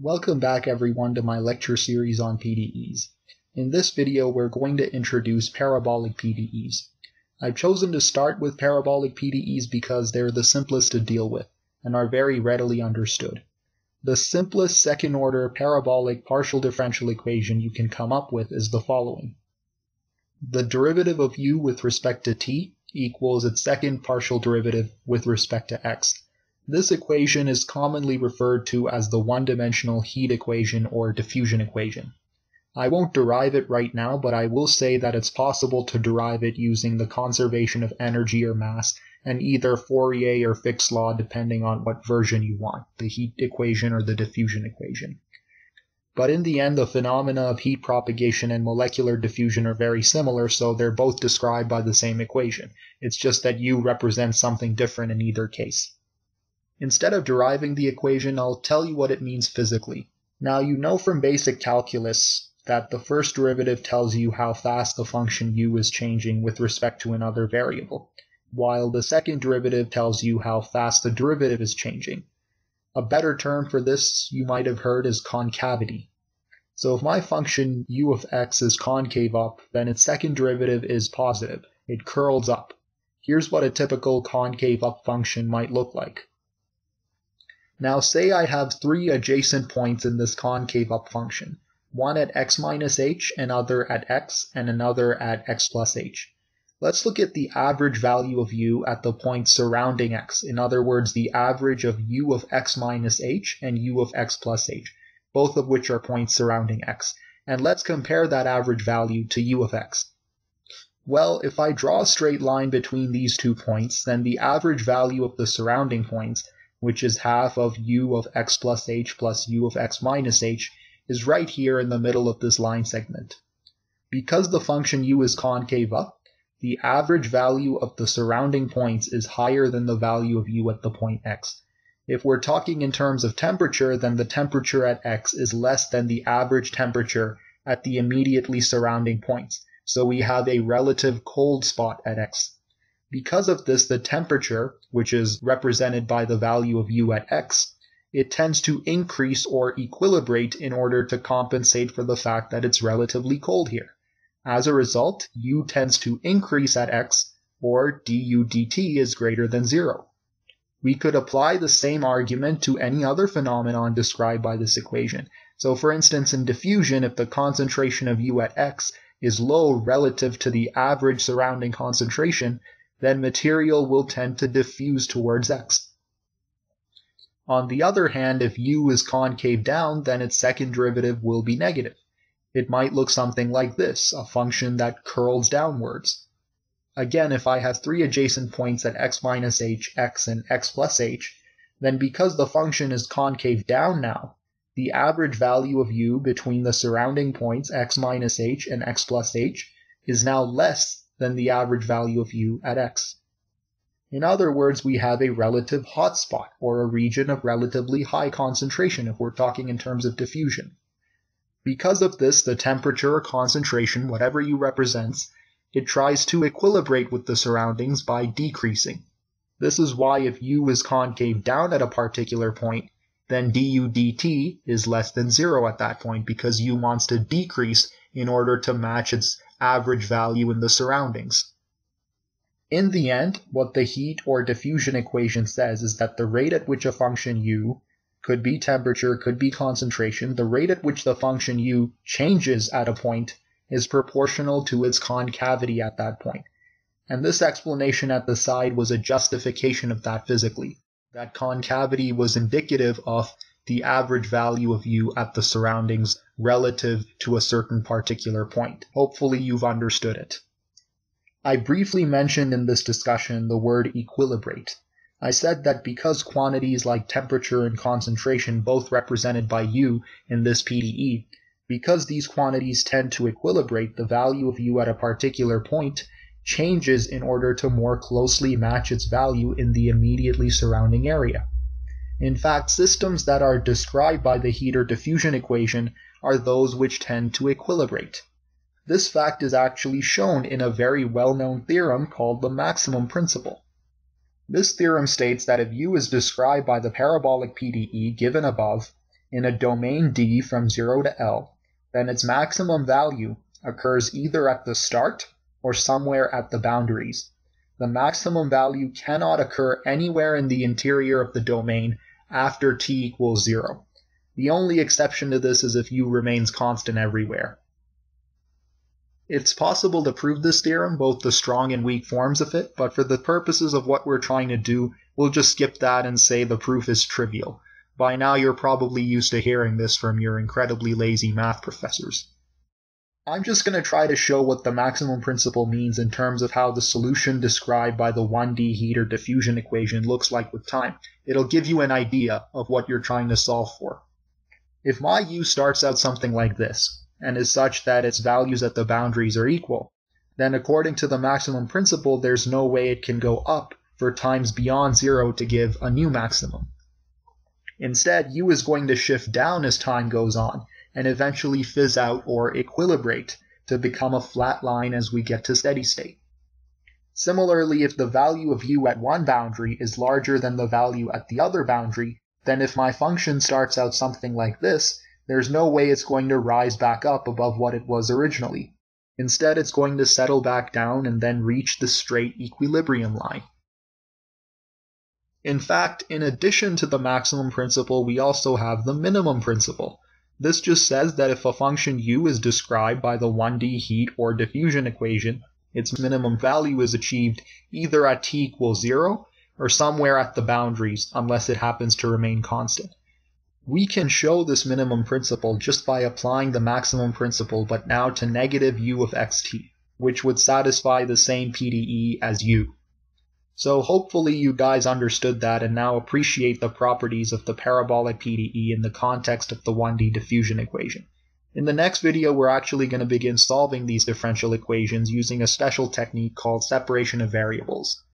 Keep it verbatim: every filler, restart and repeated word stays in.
Welcome back everyone to my lecture series on P D Es. In this video we're going to introduce parabolic P D Es. I've chosen to start with parabolic P D Es because they're the simplest to deal with and are very readily understood. The simplest second order parabolic partial differential equation you can come up with is the following. The derivative of u with respect to t equals its second partial derivative with respect to x. This equation is commonly referred to as the one-dimensional heat equation or diffusion equation. I won't derive it right now, but I will say that it's possible to derive it using the conservation of energy or mass and either Fourier or Fick's law depending on what version you want, the heat equation or the diffusion equation. But in the end, the phenomena of heat propagation and molecular diffusion are very similar, so they're both described by the same equation. It's just that u represents something different in either case. Instead of deriving the equation, I'll tell you what it means physically. Now you know from basic calculus that the first derivative tells you how fast the function u is changing with respect to another variable, while the second derivative tells you how fast the derivative is changing. A better term for this you might have heard is concavity. So if my function u of x is concave up, then its second derivative is positive. It curls up. Here's what a typical concave up function might look like. Now say I have three adjacent points in this concave up function, one at x minus h, another at x, and another at x plus h. Let's look at the average value of u at the points surrounding x, in other words the average of u of x minus h and u of x plus h, both of which are points surrounding x, and let's compare that average value to u of x. Well, if I draw a straight line between these two points, then the average value of the surrounding points, which is half of u of x plus h plus u of x minus h, is right here in the middle of this line segment. Because the function u is concave up, the average value of the surrounding points is higher than the value of u at the point x. If we're talking in terms of temperature, then the temperature at x is less than the average temperature at the immediately surrounding points, so we have a relative cold spot at x. Because of this, the temperature, which is represented by the value of u at x, it tends to increase or equilibrate in order to compensate for the fact that it's relatively cold here. As a result, u tends to increase at x, or du dt is greater than zero. We could apply the same argument to any other phenomenon described by this equation. So for instance, in diffusion, if the concentration of u at x is low relative to the average surrounding concentration, then material will tend to diffuse towards x. On the other hand, if u is concave down, then its second derivative will be negative. It might look something like this, a function that curls downwards. Again, if I have three adjacent points at x minus h, x, and x plus h, then because the function is concave down now, the average value of u between the surrounding points x minus h and x plus h is now less than the average value of u at x. In other words, we have a relative hot spot, or a region of relatively high concentration if we're talking in terms of diffusion. Because of this, the temperature or concentration, whatever u represents, it tries to equilibrate with the surroundings by decreasing. This is why if u is concave down at a particular point, then du dt is less than zero at that point, because u wants to decrease in order to match its average value in the surroundings. In the end, what the heat or diffusion equation says is that the rate at which a function u, could be temperature, could be concentration, the rate at which the function u changes at a point is proportional to its concavity at that point. And this explanation at the side was a justification of that physically, that concavity was indicative of the average value of u at the surroundings relative to a certain particular point. Hopefully you've understood it. I briefly mentioned in this discussion the word equilibrate. I said that because quantities like temperature and concentration, both represented by u in this P D E, because these quantities tend to equilibrate, the value of u at a particular point changes in order to more closely match its value in the immediately surrounding area. In fact, systems that are described by the heat or diffusion equation are those which tend to equilibrate. This fact is actually shown in a very well-known theorem called the maximum principle. This theorem states that if u is described by the parabolic P D E given above, in a domain D from zero to L, then its maximum value occurs either at the start or somewhere at the boundaries. The maximum value cannot occur anywhere in the interior of the domain after t equals zero. The only exception to this is if u remains constant everywhere. It's possible to prove this theorem, both the strong and weak forms of it, but for the purposes of what we're trying to do, we'll just skip that and say the proof is trivial. By now you're probably used to hearing this from your incredibly lazy math professors. I'm just going to try to show what the maximum principle means in terms of how the solution described by the one D heat or diffusion equation looks like with time. It'll give you an idea of what you're trying to solve for. If my u starts out something like this, and is such that its values at the boundaries are equal, then according to the maximum principle there's no way it can go up for times beyond zero to give a new maximum. Instead, u is going to shift down as time goes on, and eventually fizz out or equilibrate to become a flat line as we get to steady state. Similarly, if the value of u at one boundary is larger than the value at the other boundary, then if my function starts out something like this, there's no way it's going to rise back up above what it was originally. Instead, it's going to settle back down and then reach the straight equilibrium line. In fact, in addition to the maximum principle, we also have the minimum principle. This just says that if a function u is described by the one D heat or diffusion equation, its minimum value is achieved either at t equals zero or somewhere at the boundaries, unless it happens to remain constant. We can show this minimum principle just by applying the maximum principle, but now to negative u of xt, which would satisfy the same P D E as u. So hopefully you guys understood that and now appreciate the properties of the parabolic P D E in the context of the one D diffusion equation. In the next video, we're actually going to begin solving these differential equations using a special technique called separation of variables.